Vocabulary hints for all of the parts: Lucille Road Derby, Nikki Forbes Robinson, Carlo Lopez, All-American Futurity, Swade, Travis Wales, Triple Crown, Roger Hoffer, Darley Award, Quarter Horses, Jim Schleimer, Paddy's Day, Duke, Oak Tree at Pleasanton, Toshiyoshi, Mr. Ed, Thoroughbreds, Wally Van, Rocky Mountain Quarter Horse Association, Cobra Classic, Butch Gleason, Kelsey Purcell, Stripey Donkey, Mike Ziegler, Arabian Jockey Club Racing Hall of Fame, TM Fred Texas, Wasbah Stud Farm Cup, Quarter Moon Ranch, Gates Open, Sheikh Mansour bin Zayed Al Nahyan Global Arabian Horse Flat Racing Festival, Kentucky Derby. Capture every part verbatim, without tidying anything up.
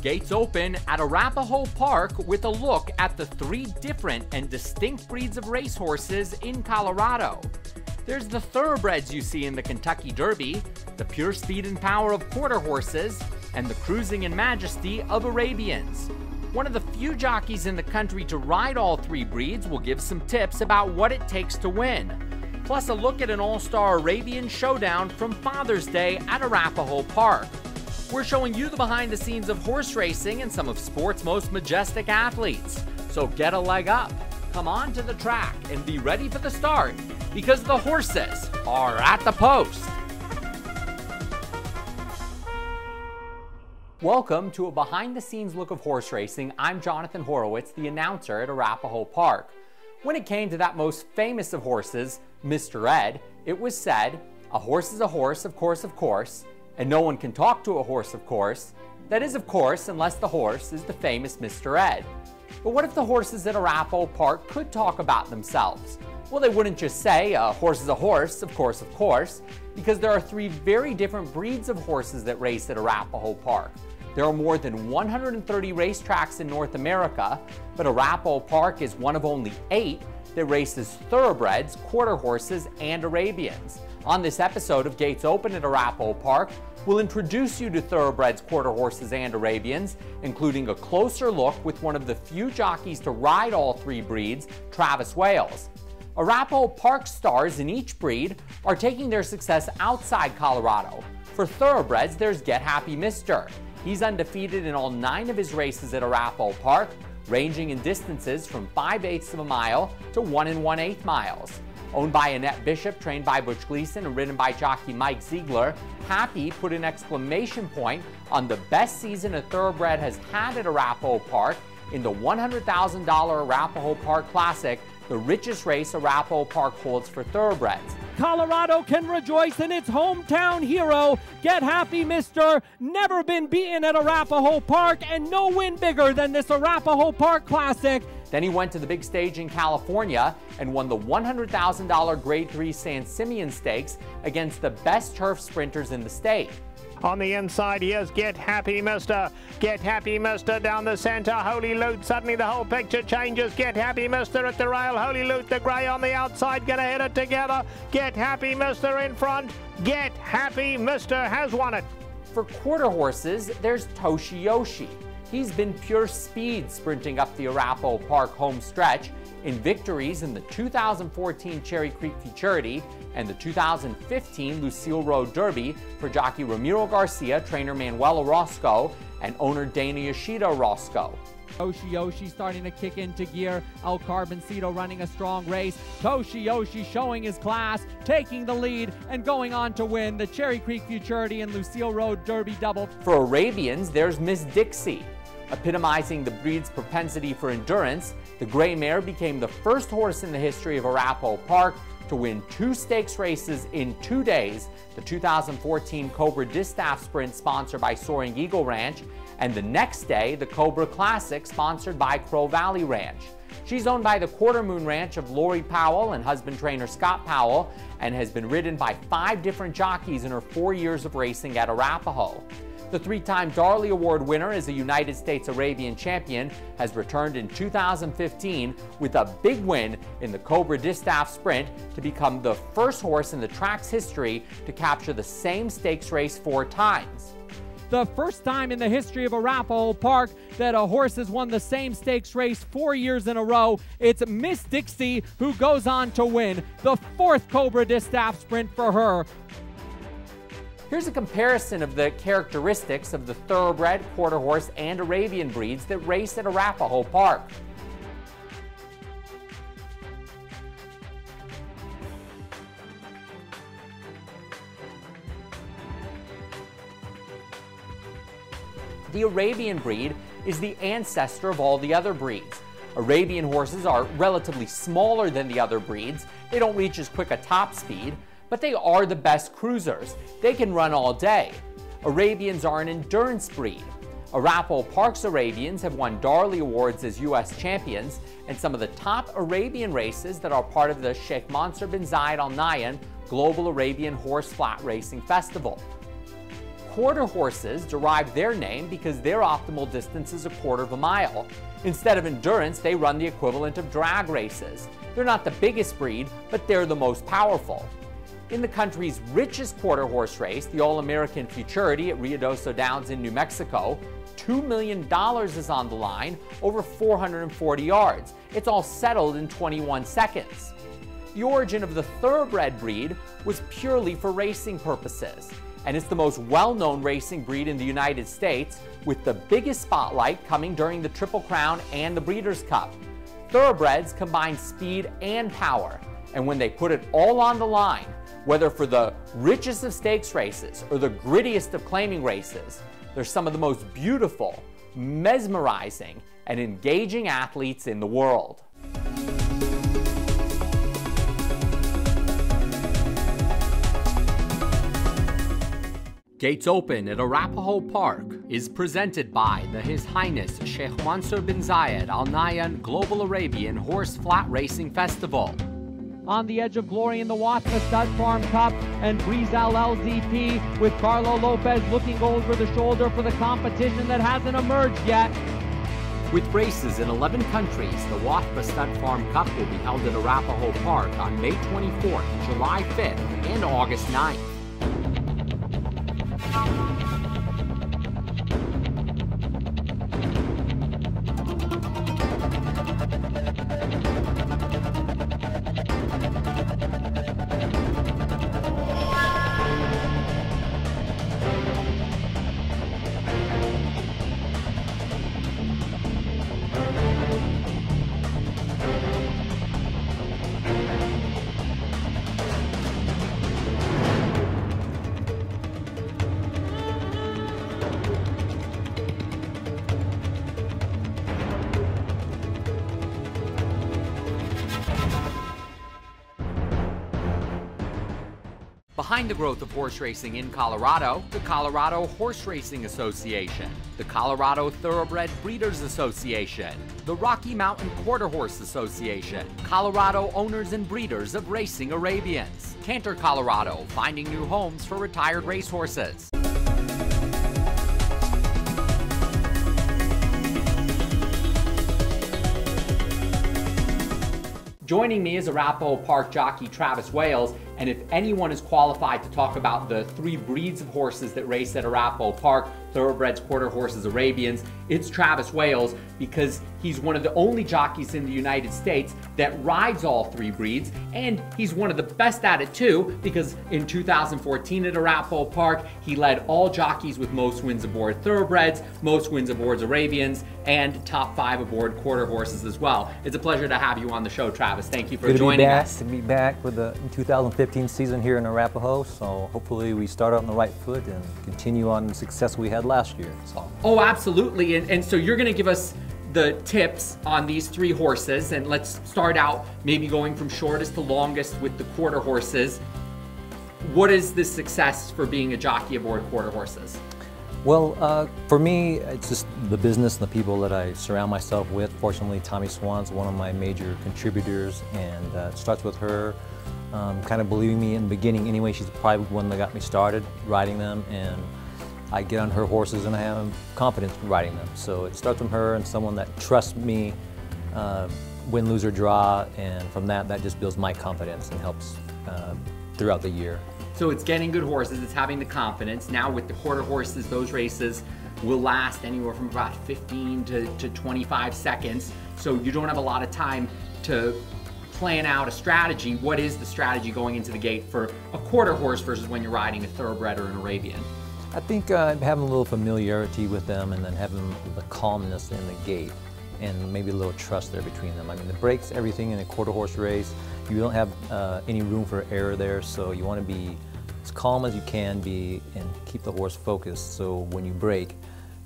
Gates Open at Arapahoe Park with a look at the three different and distinct breeds of racehorses in Colorado. There's the thoroughbreds you see in the Kentucky Derby, the pure speed and power of quarter horses, and the cruising and majesty of Arabians. One of the few jockeys in the country to ride all three breeds will give some tips about what it takes to win. Plus a look at an all-star Arabian showdown from Father's Day at Arapahoe Park. We're showing you the behind the scenes of horse racing and some of sport's most majestic athletes. So get a leg up, come on to the track, and be ready for the start, because the horses are at the post. Welcome to a behind-the-scenes look of horse racing. I'm Jonathan Horowitz, the announcer at Arapahoe Park. When it came to that most famous of horses, Mister Ed, it was said, a horse is a horse, of course, of course, and no one can talk to a horse, of course. That is, of course, unless the horse is the famous Mister Ed. But what if the horses at Arapahoe Park could talk about themselves? Well, they wouldn't just say, a horse is a horse, of course, of course, because there are three very different breeds of horses that race at Arapahoe Park. There are more than one hundred thirty racetracks in North America, but Arapahoe Park is one of only eight that races thoroughbreds, quarter horses, and Arabians. On this episode of Gates Open at Arapahoe Park, we'll introduce you to thoroughbreds, quarter horses, and Arabians, including a closer look with one of the few jockeys to ride all three breeds, Travis Wales. Arapahoe Park stars in each breed are taking their success outside Colorado. For thoroughbreds, there's Get Happy Mister. He's undefeated in all nine of his races at Arapahoe Park, ranging in distances from five-eighths of a mile to one and one-eighth miles. Owned by Annette Bishop, trained by Butch Gleason, and ridden by jockey Mike Ziegler, Happy put an exclamation point on the best season a thoroughbred has had at Arapahoe Park in the one hundred thousand dollar Arapahoe Park Classic, the richest race Arapahoe Park holds for thoroughbreds. Colorado can rejoice in its hometown hero. Get Happy Mister, never been beaten at Arapahoe Park, and no win bigger than this Arapahoe Park Classic. Then he went to the big stage in California and won the one hundred thousand dollar Grade three San Simeon Stakes against the best turf sprinters in the state. On the inside, he is Get Happy Mister. Get Happy Mister down the center. Holy Loot. Suddenly the whole picture changes. Get Happy Mister at the rail. Holy Loot, the gray on the outside, gonna hit it together. Get Happy Mister in front. Get Happy Mister has won it. For quarter horses, there's Toshiyoshi. He's been pure speed sprinting up the Arapahoe Park home stretch in victories in the two thousand fourteen Cherry Creek Futurity and the two thousand fifteen Lucille Road Derby for jockey Ramiro Garcia, trainer Manuel Orozco, and owner Dana Yoshida Orozco. Toshiyoshi starting to kick into gear. El Carboncito running a strong race. Toshiyoshi showing his class, taking the lead, and going on to win the Cherry Creek Futurity and Lucille Road Derby double. For Arabians, there's Miss Dixie. Epitomizing the breed's propensity for endurance, the gray mare became the first horse in the history of Arapahoe Park to win two stakes races in two days, the two thousand fourteen Cobra Distaff Sprint sponsored by Soaring Eagle Ranch, and the next day, the Cobra Classic sponsored by Crow Valley Ranch. She's owned by the Quarter Moon Ranch of Lori Powell and husband trainer Scott Powell, and has been ridden by five different jockeys in her four years of racing at Arapahoe. The three-time Darley Award winner is a United States Arabian champion, has returned in two thousand fifteen with a big win in the Cobra Distaff Sprint to become the first horse in the track's history to capture the same stakes race four times. The first time in the history of Arapahoe Park that a horse has won the same stakes race four years in a row. It's Miss Dixie who goes on to win the fourth Cobra Distaff Sprint for her. Here's a comparison of the characteristics of the thoroughbred, quarter horse, and Arabian breeds that race at Arapahoe Park. The Arabian breed is the ancestor of all the other breeds. Arabian horses are relatively smaller than the other breeds. They don't reach as quick a top speed, but they are the best cruisers. They can run all day. Arabians are an endurance breed. Arapahoe Park's Arabians have won Darley Awards as U S champions, and some of the top Arabian races that are part of the Sheikh Mansour bin Zayed Al Nahyan Global Arabian Horse Flat Racing Festival. Quarter horses derive their name because their optimal distance is a quarter of a mile. Instead of endurance, they run the equivalent of drag races. They're not the biggest breed, but they're the most powerful. In the country's richest quarter horse race, the All-American Futurity at Ruidoso Downs in New Mexico, two million dollars is on the line, over four hundred forty yards. It's all settled in twenty-one seconds. The origin of the thoroughbred breed was purely for racing purposes, and it's the most well-known racing breed in the United States, with the biggest spotlight coming during the Triple Crown and the Breeders' Cup. Thoroughbreds combine speed and power, and when they put it all on the line, whether for the richest of stakes races or the grittiest of claiming races, they're some of the most beautiful, mesmerizing, and engaging athletes in the world. Gates Open at Arapahoe Park is presented by the His Highness Sheikh Mansour bin Zayed Al Nahyan Global Arabian Horse Flat Racing Festival. On the Edge of Glory in the Wasbah Stud Farm Cup and Breezal L Z P, with Carlo Lopez looking over the shoulder for the competition that hasn't emerged yet. With races in eleven countries, the Wasbah Stud Farm Cup will be held at Arapahoe Park on May twenty-fourth, July fifth, and August ninth. Behind the growth of horse racing in Colorado, the Colorado Horse Racing Association, the Colorado Thoroughbred Breeders Association, the Rocky Mountain Quarter Horse Association, Colorado Owners and Breeders of Racing Arabians, Cantor, Colorado, finding new homes for retired racehorses. Joining me is Arapahoe Park jockey Travis Wales, and if anyone is qualified to talk about the three breeds of horses that race at Arapahoe Park, thoroughbreds, quarter horses, Arabians, it's Travis Wales, because he's one of the only jockeys in the United States that rides all three breeds, and he's one of the best at it too, because in two thousand fourteen at Arapahoe Park, he led all jockeys with most wins aboard thoroughbreds, most wins aboard Arabians, and top five aboard quarter horses as well. It's a pleasure to have you on the show, Travis. Thank you for Good joining to back, us. To be back with the two thousand fifteen season here in Arapahoe, so hopefully we start out on the right foot and continue on the success we had last year. So. Oh, absolutely, and, and so you're going to give us the tips on these three horses, and let's start out maybe going from shortest to longest with the quarter horses. What is the success for being a jockey aboard quarter horses? Well, uh, for me, it's just the business and the people that I surround myself with. Fortunately, Tommy Swan's one of my major contributors, and uh, it starts with her um, kind of believing me in the beginning. Anyway, she's probably the one that got me started riding them, and I get on her horses and I have confidence riding them. So it starts from her and someone that trusts me, uh, win, lose, or draw, and from that, that just builds my confidence and helps uh, throughout the year. So it's getting good horses, it's having the confidence. Now with the quarter horses, those races will last anywhere from about fifteen to twenty-five seconds. So you don't have a lot of time to plan out a strategy. What is the strategy going into the gate for a quarter horse versus when you're riding a thoroughbred or an Arabian? I think uh, having a little familiarity with them, and then having the calmness in the gate, and maybe a little trust there between them. I mean, the brakes, everything in a quarter horse race, you don't have uh, any room for error there, so you want to be as calm as you can be and keep the horse focused, so when you brake,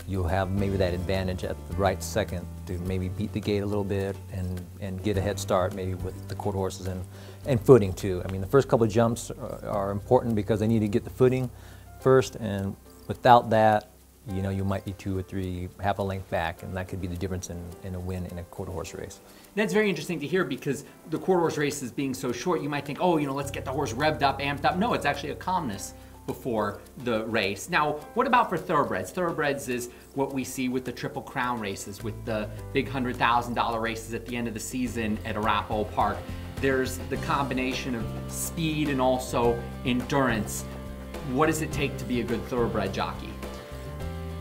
you'll have maybe that advantage at the right second to maybe beat the gate a little bit and, and get a head start maybe with the quarter horses and, and footing too. I mean, the first couple of jumps are, are important because they need to get the footing first, and without that, you know, you might be two or three, half a length back, and that could be the difference in, in a win in a quarter horse race. That's very interesting to hear, because the quarter horse race is being so short, you might think, oh, you know, let's get the horse revved up, amped up. No, it's actually a calmness before the race. Now, what about for thoroughbreds? Thoroughbreds is what we see with the Triple Crown races, with the big one hundred thousand dollar races at the end of the season at Arapahoe Park. There's the combination of speed and also endurance. What does it take to be a good thoroughbred jockey?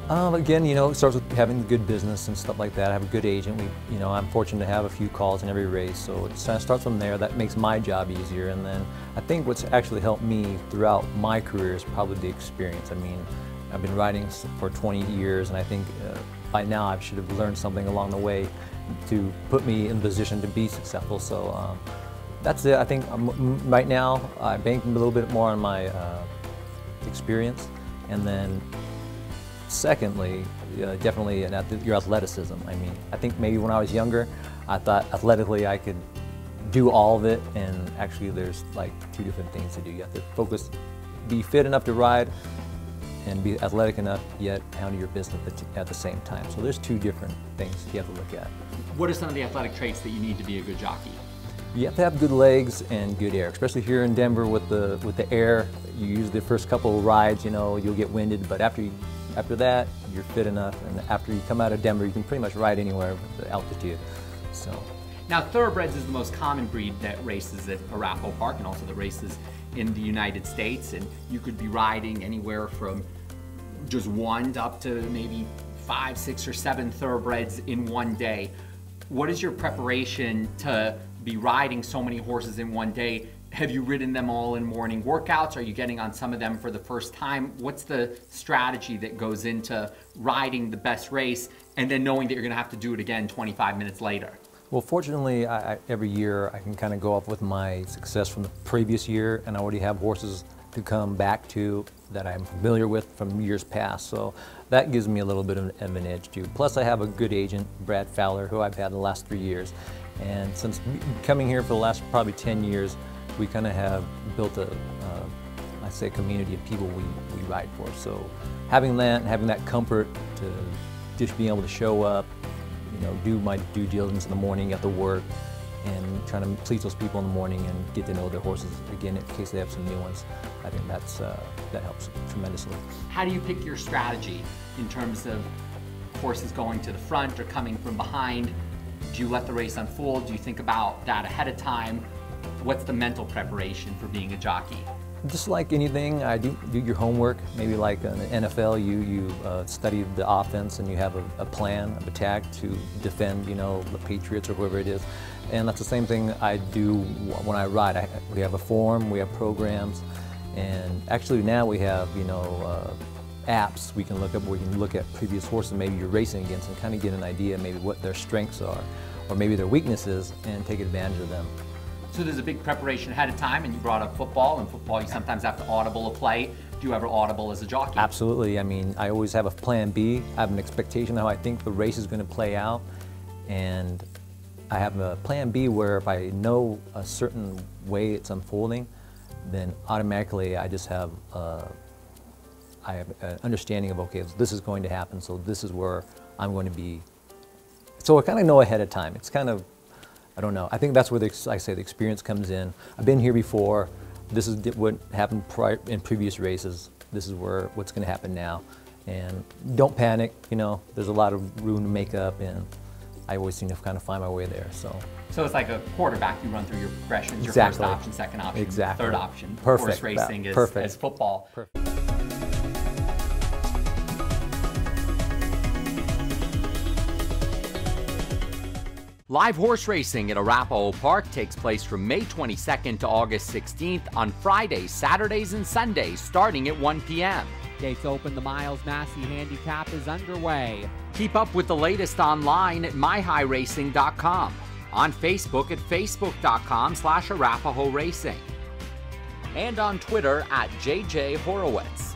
Um, again, you know, it starts with having good business and stuff like that. I have a good agent. We, you know, I'm fortunate to have a few calls in every race, so it starts from there. That makes my job easier. And then I think what's actually helped me throughout my career is probably the experience. I mean, I've been riding for twenty years, and I think uh, by now I should have learned something along the way to put me in position to be successful. So um, that's it. I think I'm, right now I bank a little bit more on my uh, experience, and then. Secondly, uh, definitely an ath your athleticism. I mean, I think maybe when I was younger, I thought athletically I could do all of it, and actually there's like two different things to do. You have to focus, be fit enough to ride, and be athletic enough, yet handle your business at the, at the same time. So there's two different things you have to look at. What are some of the athletic traits that you need to be a good jockey? You have to have good legs and good air, especially here in Denver with the, with the air. You use the first couple of rides, you know, you'll get winded, but after you After that, you're fit enough, and after you come out of Denver, you can pretty much ride anywhere with the altitude. So, now, thoroughbreds is the most common breed that races at Arapahoe Park and also the races in the United States, and you could be riding anywhere from just one to up to maybe five, six, or seven thoroughbreds in one day. What is your preparation to be riding so many horses in one day? Have you ridden them all in morning workouts? Are you getting on some of them for the first time? What's the strategy that goes into riding the best race and then knowing that you're gonna have to do it again twenty-five minutes later? Well, fortunately, I, I, every year I can kind of go off with my success from the previous year, and I already have horses to come back to that I'm familiar with from years past. So that gives me a little bit of an, of an edge too. Plus I have a good agent, Brad Fowler, who I've had the last three years. And since coming here for the last probably ten years, we kind of have built a, uh, I say, community of people we, we ride for. So having that, having that comfort to just being able to show up, you know, do my due diligence in the morning at the work, and trying to please those people in the morning and get to know their horses again in case they have some new ones. I think that's uh, that helps tremendously. How do you pick your strategy in terms of horses going to the front or coming from behind? Do you let the race unfold? Do you think about that ahead of time? What's the mental preparation for being a jockey? Just like anything, I do, do your homework. Maybe like in the N F L, you, you uh, study the offense and you have a, a plan of attack to defend, you know, the Patriots or whoever it is. And that's the same thing I do when I ride. I, we have a form, we have programs, and actually now we have, you know, uh, apps we can look up where you can look at previous horses maybe you're racing against and kind of get an idea maybe what their strengths are or maybe their weaknesses and take advantage of them. So there's a big preparation ahead of time, and you brought up football. In football, you sometimes have to audible a play. Do you ever audible as a jockey? Absolutely. I mean, I always have a plan B. I have an expectation of how I think the race is going to play out, and I have a plan B where if I know a certain way it's unfolding, then automatically I just have uh, I have an understanding of, okay, this is going to happen, so this is where I'm going to be. So I kind of know ahead of time. It's kind of I don't know. I think that's where, the, like I say, the experience comes in. I've been here before. This is what happened prior, in previous races. This is where what's going to happen now. And don't panic. You know, there's a lot of room to make up, and I always seem to kind of find my way there. So, so it's like a quarterback. You run through your progressions. Exactly. Your first option, second option, exactly. Third option. Perfect. Horse racing is, Perfect. is football. Perfect. Live horse racing at Arapahoe Park takes place from May twenty-second to August sixteenth on Fridays, Saturdays, and Sundays starting at one p m Gates Open, the Miles Massey Handicap is underway. Keep up with the latest online at my high racing dot com, on Facebook at facebook dot com slash Arapahoe Racing, and on Twitter at J J Horowitz.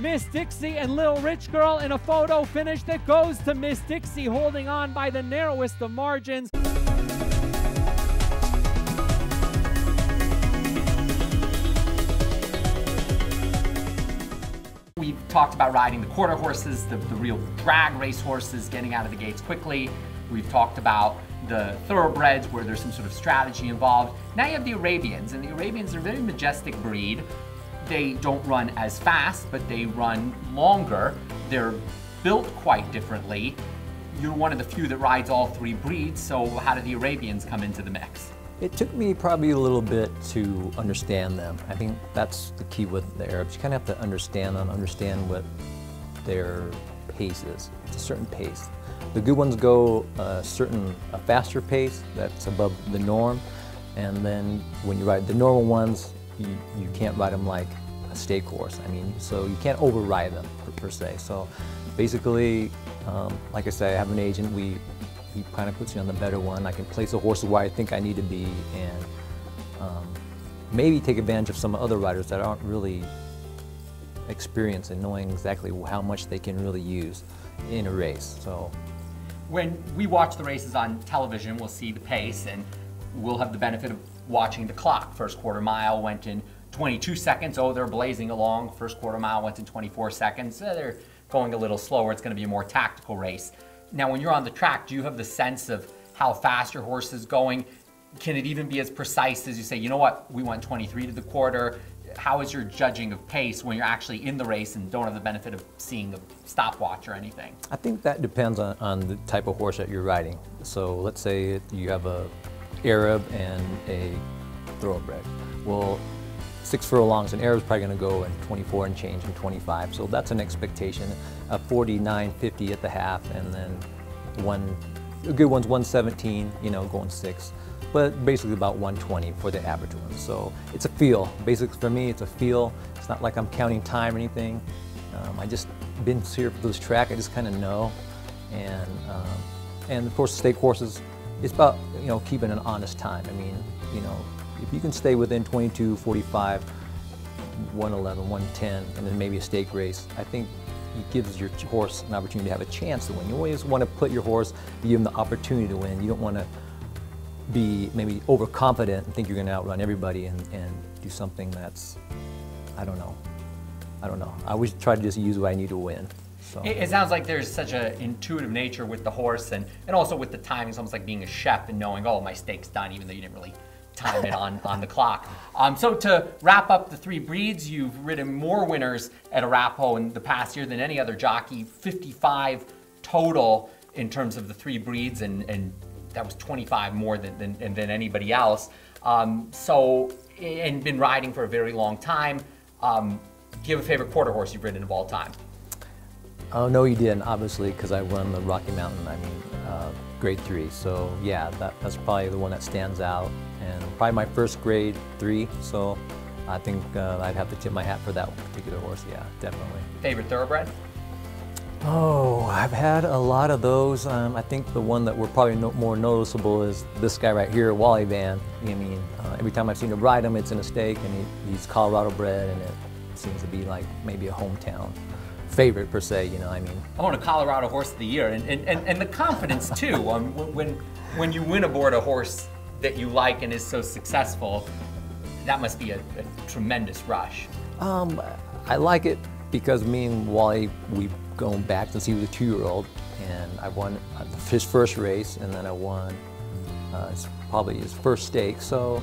Miss Dixie and Lil Rich Girl in a photo finish that goes to Miss Dixie, holding on by the narrowest of margins. We've talked about riding the quarter horses, the, the real drag race horses, getting out of the gates quickly. We've talked about the thoroughbreds where there's some sort of strategy involved. Now you have the Arabians, and the Arabians are a very majestic breed. They don't run as fast, but they run longer. They're built quite differently. You're one of the few that rides all three breeds, so how do the Arabians come into the mix? It took me probably a little bit to understand them. I think that's the key with the Arabs. You kind of have to understand them, understand what their pace is. It's a certain pace. The good ones go a certain, a faster pace that's above the norm, and then when you ride the normal ones, you, you can't ride them like a stake horse. I mean, so you can't override them per, per se. So basically, um, like I said, I have an agent. We he kind of puts me on the better one. I can place a horse where I think I need to be, and um, maybe take advantage of some other riders that aren't really experienced in knowing exactly how much they can really use in a race. So when we watch the races on television, we'll see the pace, and we'll have the benefit of watching the clock. First quarter mile went in twenty-two seconds. Oh, they're blazing along. First quarter mile went in twenty-four seconds. Oh, they're going a little slower. It's going to be a more tactical race. Now, when you're on the track, do you have the sense of how fast your horse is going? Can it even be as precise as you say, you know what, we went twenty-three to the quarter? How is your judging of pace when you're actually in the race and don't have the benefit of seeing a stopwatch or anything? I think that depends on, on the type of horse that you're riding. So let's say you have a Arab and a thoroughbred. Well, six furlongs, an Arab's probably going to go in twenty-four and change, in twenty-five. So that's an expectation. A forty-nine fifty at the half, and then one, a good one's one seventeen, you know, going six. But basically about one twenty for the average one. So it's a feel. Basically for me, it's a feel. It's not like I'm counting time or anything. Um, I just been here for this track. I just kind of know. And um, and of course, stake horses. It's about, you know, keeping an honest time. I mean, you know, if you can stay within twenty-two, forty-five, one eleven, one ten, and then maybe a stake race, I think it gives your horse an opportunity to have a chance to win. You always want to put your horse, give him the opportunity to win. You don't want to be maybe overconfident and think you're going to outrun everybody and, and do something that's, I don't know, I don't know. I always try to just use what I need to win. So. It, it sounds like there's such an intuitive nature with the horse, and, and also with the timing. It's almost like being a chef and knowing, oh, my steak's done, even though you didn't really time it on, on the clock. Um, so to wrap up the three breeds, you've ridden more winners at Arapahoe in the past year than any other jockey, fifty-five total in terms of the three breeds, and, and that was twenty-five more than, than, than anybody else. Um, so, and been riding for a very long time. Um, give a favorite quarter horse you've ridden of all time. Oh, no, you didn't, obviously, because I won the Rocky Mountain, I mean, uh, grade three. So, yeah, that, that's probably the one that stands out. And probably my first grade three, so I think uh, I'd have to tip my hat for that particular horse, yeah, definitely. Favorite thoroughbred? Oh, I've had a lot of those. Um, I think the one that we're probably no, more noticeable is this guy right here, Wally Van. I mean, uh, every time I've seen him ride him, it's in a stake, and he, he's Colorado bred, and it seems to be like maybe a hometown favorite per se, you know, I mean. I want a Colorado horse of the year, and, and, and, and the confidence too. um, when, when you win aboard a horse that you like and is so successful, that must be a, a tremendous rush. Um, I like it because me and Wally, we've gone back since he was a two-year-old, and I won his first race, and then I won uh, his, probably his first stake. So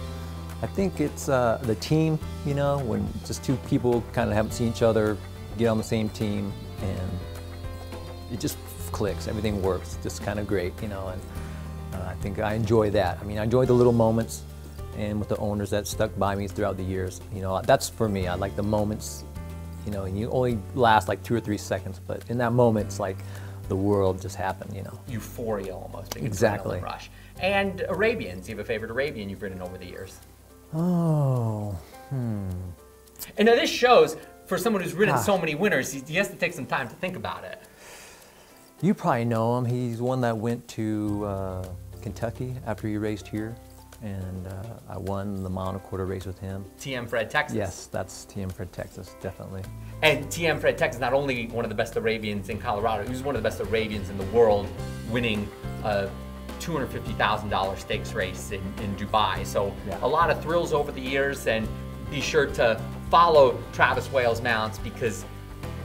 I think it's uh, the team, you know, when just two people kind of haven't seen each other, get on the same team, and it just clicks, everything works, it's just kind of great, you know. And Uh, I think I enjoy that. I mean, I enjoy the little moments, and with the owners that stuck by me throughout the years. You know, that's for me. I like the moments, you know, and you only last like two or three seconds, but in that moment, it's like the world just happened, you know. Euphoria almost. Exactly. Rush. And Arabians. Do you have a favorite Arabian you've ridden over the years? Oh, hmm. And now this shows, for someone who's ridden ah. so many winners, he has to take some time to think about it. You probably know him. He's one that went to uh, Kentucky after he raced here, and uh, I won the mile and a quarter race with him. T M Fred Texas. Yes, that's T M Fred Texas, definitely. And T M Fred Texas, not only one of the best Arabians in Colorado, he was one of the best Arabians in the world, winning a two hundred fifty thousand dollar stakes race in, in Dubai. So yeah, a lot of thrills over the years, and be sure to follow Travis Wales mounts because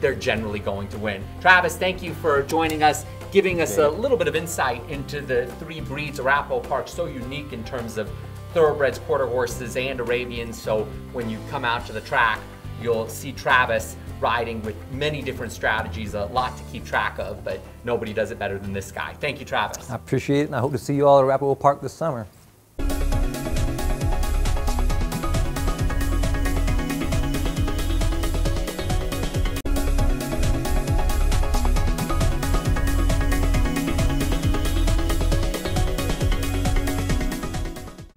they're generally going to win. Travis, thank you for joining us, giving us a little bit of insight into the three breeds. Arapahoe Park, so unique in terms of thoroughbreds, quarter horses, and Arabians. So when you come out to the track, you'll see Travis riding with many different strategies, a lot to keep track of, but nobody does it better than this guy. Thank you, Travis. I appreciate it, and I hope to see you all at Arapahoe Park this summer.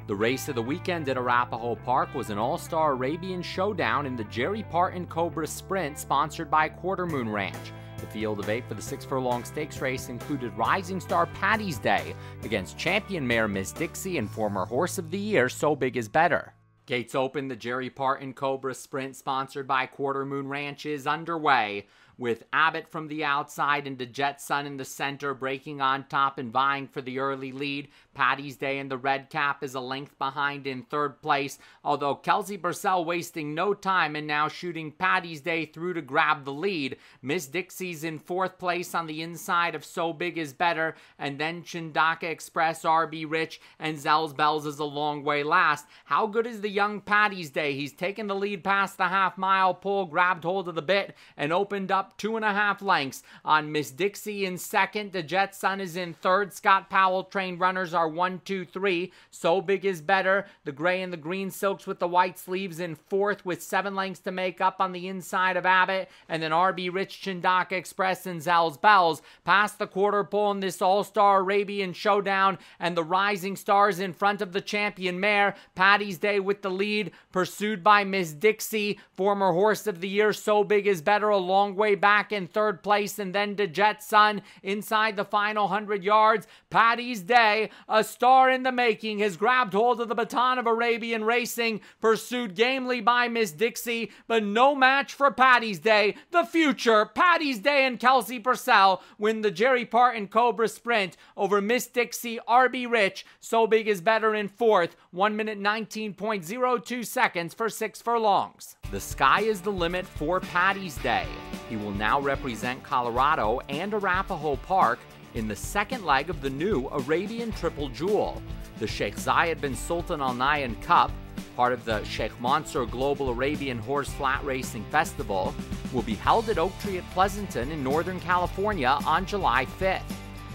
The race of the weekend at Arapahoe Park was an all-star Arabian showdown in the Jerry Parton Cobra Sprint, sponsored by Quarter Moon Ranch. The field of eight for the six furlong stakes race included rising star Paddy's Day against champion mare Miss Dixie and former Horse of the Year So Big is Better. Gates Open, the Jerry Parton Cobra Sprint, sponsored by Quarter Moon Ranch, is underway, with Abbott from the outside and DeJetsun in the center breaking on top and vying for the early lead. Paddy's Day in the red cap is a length behind in third place, although Kelsey Purcell wasting no time and now shooting Paddy's Day through to grab the lead. Miss Dixie's in fourth place on the inside of So Big is Better, and then Chindaka Express, R B Rich, and Zells Bells is a long way last. How good is the young Paddy's Day? He's taken the lead past the half mile pole, grabbed hold of the bit, and opened up two and a half lengths on Miss Dixie in second. DeJetsun is in third. Scott Powell trained runners are one, two, three. So Big is Better, the gray and the green silks with the white sleeves, in fourth with seven lengths to make up on the inside of Abbott, and then R B Rich, Chindaka Express, and Zells Bells. Past the quarter pole in this all-star Arabian showdown, and the rising stars in front of the champion mare. Paddy's Day with the lead, pursued by Miss Dixie, former Horse of the Year So Big is Better a long way back in third place, and then DeJetsun inside the final hundred yards. Paddy's Day, a star in the making, has grabbed hold of the baton of Arabian racing, pursued gamely by Miss Dixie, but no match for Paddy's Day, the future. Paddy's Day and Kelsey Purcell win the Jerry Parton Cobra Sprint over Miss Dixie, R B Rich, So Big is Better in fourth, one minute nineteen point zero two seconds for six furlongs. The sky is the limit for Paddy's Day. He will now represent Colorado and Arapahoe Park in the second leg of the new Arabian Triple Jewel, the Sheikh Zayed bin Sultan Al Nahyan Cup, part of the Sheikh Mansour Global Arabian Horse Flat Racing Festival, will be held at Oak Tree at Pleasanton in Northern California on July fifth.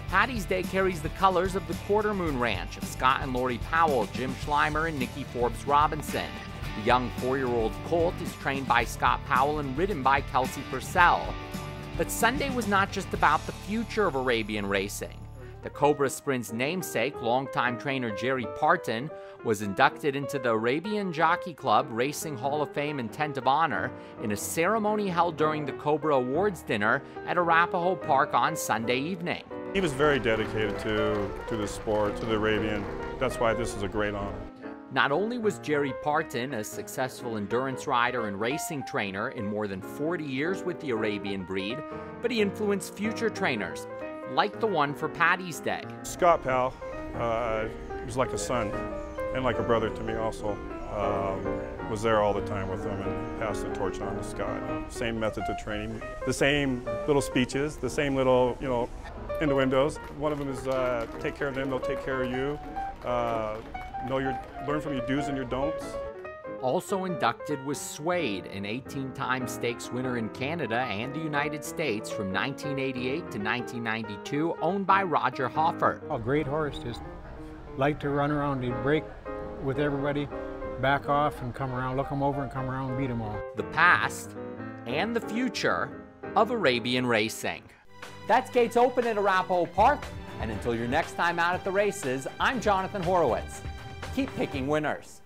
Paddy's Day carries the colors of the Quarter Moon Ranch of Scott and Lori Powell, Jim Schleimer, and Nikki Forbes Robinson. The young four-year-old colt is trained by Scott Powell and ridden by Kelsey Purcell. But Sunday was not just about the future of Arabian racing. The Cobra Sprint's namesake, longtime trainer Jerry Parton, was inducted into the Arabian Jockey Club Racing Hall of Fame and Tent of Honor in a ceremony held during the Cobra Awards dinner at Arapahoe Park on Sunday evening. He was very dedicated to, to the sport, to the Arabian. That's why this is a great honor. Not only was Jerry Parton a successful endurance rider and racing trainer in more than forty years with the Arabian breed, but he influenced future trainers, like the one for Paddy's Day. Scott Powell uh, was like a son and like a brother to me also. Um, was there all the time with him and passed the torch on to Scott. Same method to training, the same little speeches, the same little, you know, innuendos. One of them is uh, take care of them, they'll take care of you. Uh, Know your, learn from your do's and your don'ts. Also inducted was Swade, an eighteen-time stakes winner in Canada and the United States from nineteen eighty-eight to nineteen ninety-two, owned by Roger Hoffer. A great horse, just liked to run around. He'd break with everybody, back off and come around, look them over and come around and beat them all. The past and the future of Arabian racing. That's Gates Open at Arapahoe Park, and until your next time out at the races, I'm Jonathan Horowitz. Keep picking winners.